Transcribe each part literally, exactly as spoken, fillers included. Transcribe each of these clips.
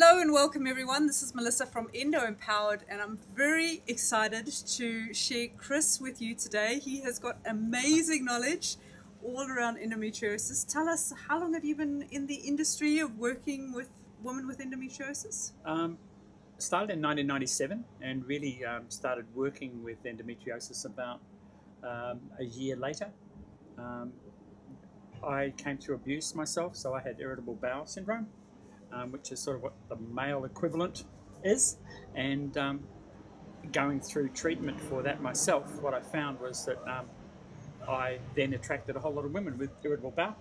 Hello and welcome everyone, this is Melissa from Endo Empowered and I'm very excited to share Chris with you today. He has got amazing knowledge all around endometriosis. Tell us, how long have you been in the industry of working with women with endometriosis? Um, started in nineteen ninety-seven and really um, started working with endometriosis about um, a year later. Um, I came through abuse myself, so I had irritable bowel syndrome, um, which is sort of what the male equivalent is. And um, going through treatment for that myself, what I found was that um, I then attracted a whole lot of women with irritable bowel.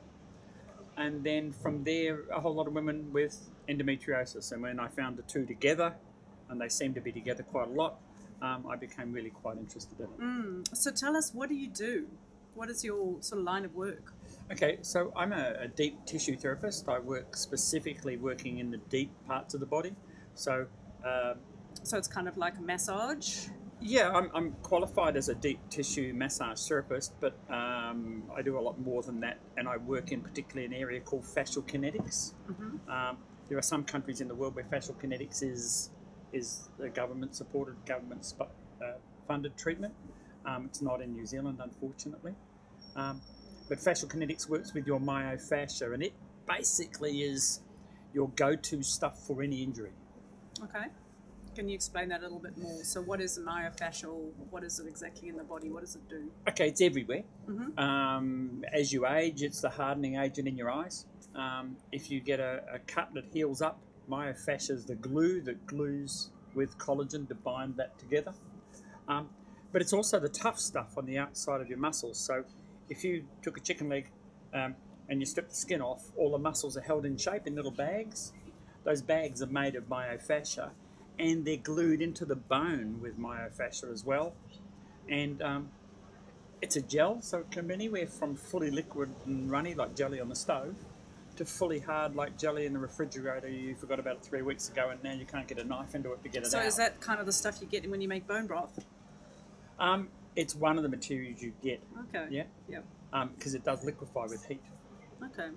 And then from there, a whole lot of women with endometriosis. And when I found the two together, and they seem to be together quite a lot, um, I became really quite interested in it. Mm. So tell us, what do you do? What is your sort of line of work? Okay, so I'm a, a deep tissue therapist. I work specifically working in the deep parts of the body. So um, so it's kind of like a massage? Yeah, I'm, I'm qualified as a deep tissue massage therapist, but um, I do a lot more than that, and I work in particularly an area called fascial kinetics. Mm-hmm. um, there are some countries in the world where fascial kinetics is is a government-supported, government-funded uh, treatment. Um, it's not in New Zealand, unfortunately. Um, but fascial kinetics works with your myofascia, and it basically is your go-to stuff for any injury. Okay. Can you explain that a little bit more? So what is myofascial? What is it exactly in the body? What does it do? Okay, it's everywhere. Mm-hmm. um, as you age, it's the hardening agent in your eyes. Um, if you get a, a cut that heals up, myofascia is the glue that glues with collagen to bind that together. Um, but it's also the tough stuff on the outside of your muscles. So if you took a chicken leg um, and you stripped the skin off, all the muscles are held in shape in little bags. Those bags are made of myofascia, and they're glued into the bone with myofascia as well. And um, it's a gel, so it can be anywhere from fully liquid and runny, like jelly on the stove, to fully hard, like jelly in the refrigerator. You forgot about it three weeks ago, and now you can't get a knife into it to get it so out. So is that kind of the stuff you get when you make bone broth? Um, it's one of the materials you get. Okay. Yeah? Yep. Um, because it does liquefy with heat. Okay.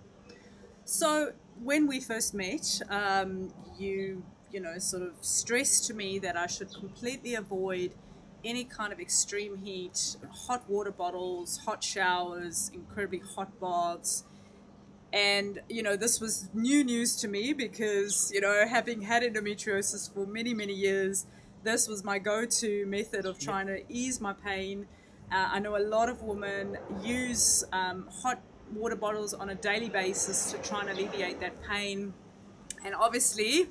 So when we first met, um, you... you know, sort of stressed to me that I should completely avoid any kind of extreme heat, hot water bottles, hot showers, incredibly hot baths. And, you know, this was new news to me because, you know, having had endometriosis for many, many years, this was my go-to method of trying to ease my pain. Uh, I know a lot of women use um, hot water bottles on a daily basis to try and alleviate that pain. And obviously,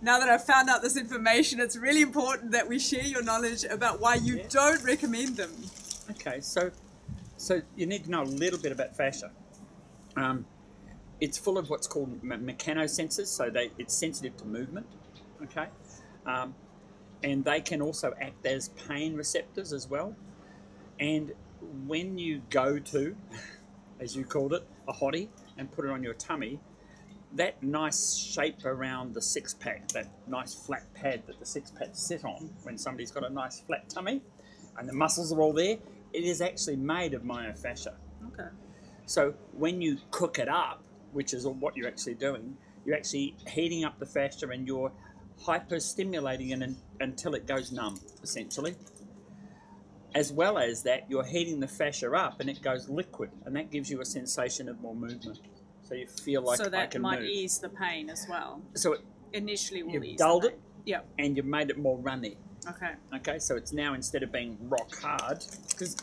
now that I've found out this information, it's really important that we share your knowledge about why you yeah. don't recommend them. Okay, so so you need to know a little bit about fascia. Um, it's full of what's called me mechanosensors, so they, it's sensitive to movement, okay? Um, and they can also act as pain receptors as well. And when you go to, as you called it, a hottie and put it on your tummy, that nice shape around the six-pack, that nice flat pad that the six-packs sit on when somebody's got a nice flat tummy and the muscles are all there, it is actually made of myofascia. Okay. So when you cook it up, which is what you're actually doing, you're actually heating up the fascia and you're hyper-stimulating it until it goes numb, essentially. As well as that, you're heating the fascia up and it goes liquid, and that gives you a sensation of more movement. So you feel like so that I can might move. Ease the pain as well. So it initially will ease. You've dulled it, yeah, and you've made it more runny. Okay. Okay. So it's now, instead of being rock hard, because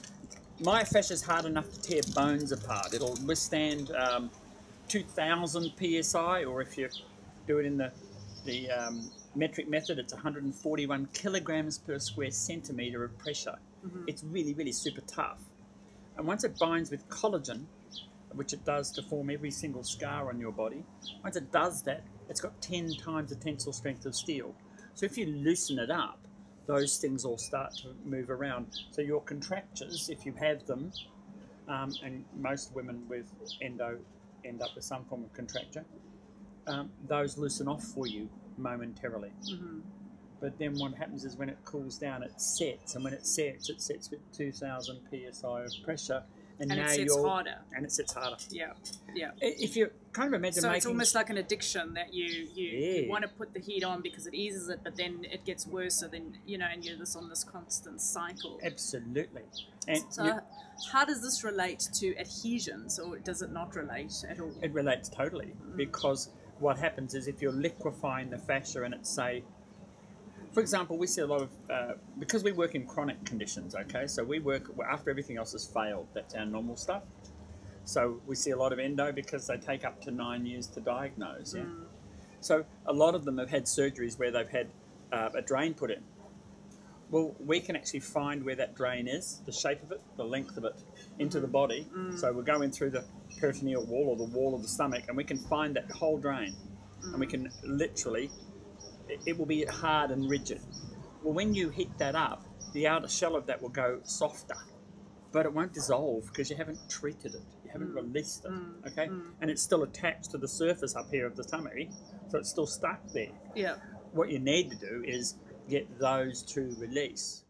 myofascia is hard enough to tear bones apart. It'll withstand um, two thousand P S I, or if you do it in the the um, metric method, it's one hundred forty-one kilograms per square centimeter of pressure. Mm-hmm. It's really, really super tough. And once it binds with collagen, which it does to form every single scar on your body, once it does that, it's got ten times the tensile strength of steel. So if you loosen it up, those things all start to move around. So your contractures, if you have them, um, and most women with endo end up with some form of contracture, um, those loosen off for you momentarily. Mm-hmm. but then what happens is when it cools down, it sets, and when it sets, it sets with two thousand P S I of pressure. And, and now it sits harder. And it sits harder. Yeah, yeah. If you kind of imagine, so making, it's almost like an addiction that you you, yeah. you want to put the heat on because it eases it, but then it gets worse. So then you know, and you're just on this constant cycle. Absolutely. And so, you, how does this relate to adhesions, or does it not relate at all? It relates totally, mm-hmm. because what happens is if you're liquefying the fascia, and it's say, for example, we see a lot of, uh, because we work in chronic conditions, okay, so we work after everything else has failed, that's our normal stuff. So we see a lot of endo because they take up to nine years to diagnose. Yeah. Mm. So a lot of them have had surgeries where they've had uh, a drain put in. Well, we can actually find where that drain is, the shape of it, the length of it, into the body. Mm. So we're going through the peritoneal wall or the wall of the stomach, and we can find that whole drain. Mm. And we can literally... it will be hard and rigid. Well, when you heat that up, the outer shell of that will go softer, but it won't dissolve because you haven't treated it, you haven't mm. released it, mm. okay? Mm. And it's still attached to the surface up here of the tummy, so it's still stuck there. Yeah. What you need to do is get those to release.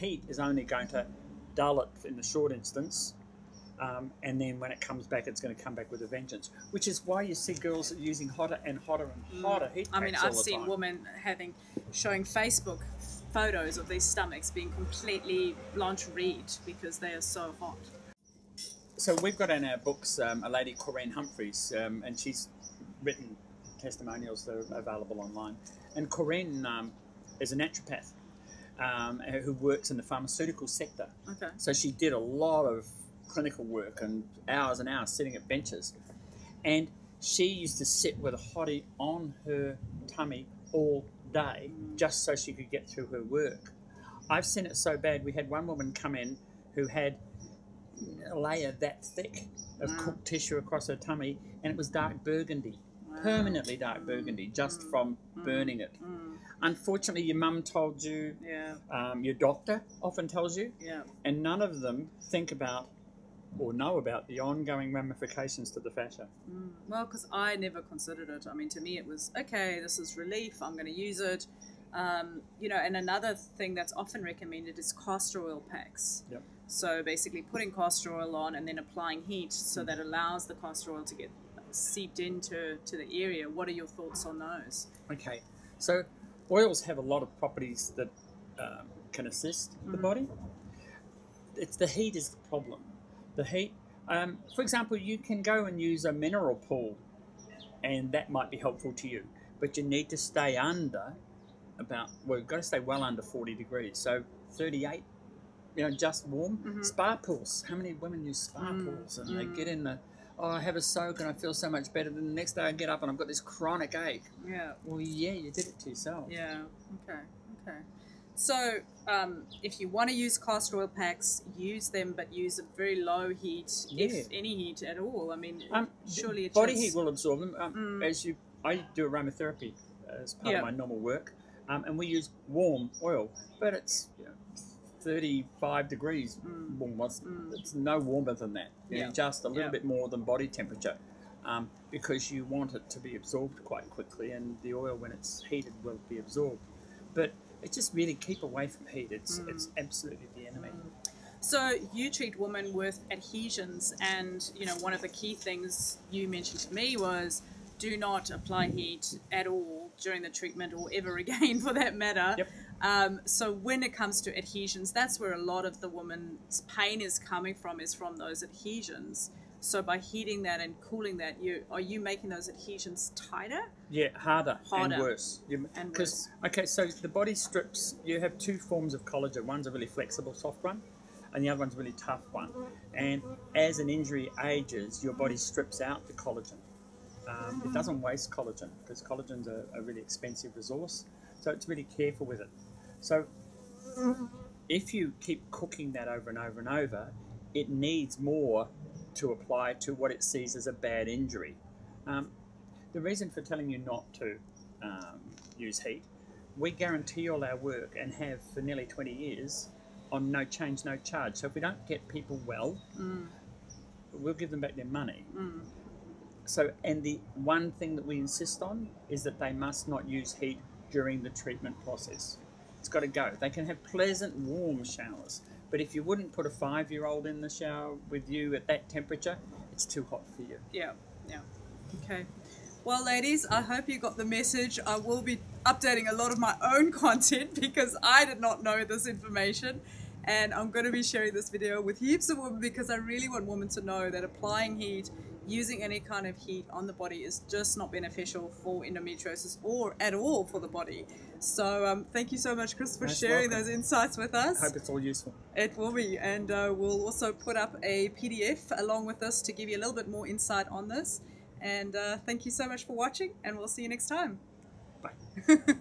Heat is only going to dull it in the short instance, Um, and then when it comes back, it's going to come back with a vengeance, which is why you see girls using hotter and hotter and hotter mm. heat packs. I mean, I've seen women having, showing Facebook photos of these stomachs being completely blanched red because they are so hot. So we've got in our books um, a lady, Corinne Humphreys, um, and she's written testimonials that are available online. And Corinne um, is a naturopath um, who works in the pharmaceutical sector. Okay. So she did a lot of clinical work and hours and hours sitting at benches, and she used to sit with a hottie on her tummy all day just so she could get through her work. I've seen it so bad, we had one woman come in who had a layer that thick of wow. cooked tissue across her tummy, and it was dark burgundy, wow. permanently dark burgundy, just mm. from mm. burning it. Mm. Unfortunately, your mum told you, yeah. um, your doctor often tells you, yeah. and none of them think about or know about the ongoing ramifications to the fascia. Mm. Well, because I never considered it. I mean, to me it was, okay, this is relief, I'm going to use it. Um, you know, and another thing that's often recommended is castor oil packs. Yep. So basically putting castor oil on and then applying heat so mm. that allows the castor oil to get seeped into to the area. What are your thoughts on those? Okay, so oils have a lot of properties that um, can assist mm. the body. It's the heat is the problem. The heat, um, for example, you can go and use a mineral pool, and that might be helpful to you, but you need to stay under about, well, you've got to stay well under forty degrees, so thirty-eight, you know, just warm. Mm-hmm. Spa pools, how many women use spa mm. pools, and mm. they get in the, oh, I have a soak and I feel so much better, then the next day I get up and I've got this chronic ache. Yeah. Well, yeah, you did it to yourself. Yeah, okay, okay. So um, if you want to use castor oil packs, use them, but use a very low heat, yeah. if any heat at all. I mean, um, surely it's body heat will absorb them. Um, mm. As you, I do aromatherapy as part yeah. of my normal work, um, and we use warm oil, but it's you know, thirty-five degrees mm. warm. It's, mm. it's no warmer than that. Yeah. Just a little yeah. bit more than body temperature, um, because you want it to be absorbed quite quickly, and the oil, when it's heated, will be absorbed. But it just really keep away from heat. It's, mm. it's absolutely the enemy. Mm. So you treat women with adhesions, and you know, one of the key things you mentioned to me was do not apply heat at all during the treatment or ever again for that matter. Yep. Um, so when it comes to adhesions, that's where a lot of the woman's pain is coming from, is from those adhesions. So by heating that and cooling that, you are you making those adhesions tighter? Yeah, harder, harder. and worse. You, and worse. Okay, so the body strips, you have two forms of collagen. One's a really flexible, soft one, and the other one's a really tough one. And as an injury ages, your body strips out the collagen. Um, it doesn't waste collagen, because collagen's a, a really expensive resource, so it's really careful with it. So if you keep cooking that over and over and over, it needs more to apply to what it sees as a bad injury. Um, the reason for telling you not to um, use heat, we guarantee all our work and have for nearly twenty years on no change, no charge. So if we don't get people well, mm. we'll give them back their money. Mm. So, and the one thing that we insist on is that they must not use heat during the treatment process. It's got to go. They can have pleasant, warm showers, but if you wouldn't put a five-year-old in the shower with you at that temperature, it's too hot for you. Yeah, yeah. Okay. Well, ladies, I hope you got the message. I will be updating a lot of my own content because I did not know this information. And I'm going to be sharing this video with heaps of women because I really want women to know that applying heat, using any kind of heat on the body is just not beneficial for endometriosis or at all for the body. So um, thank you so much, Chris, for That's sharing welcome. those insights with us. I hope it's all useful. It will be. And uh, we'll also put up a P D F along with this to give you a little bit more insight on this. And uh, thank you so much for watching, and we'll see you next time. Bye.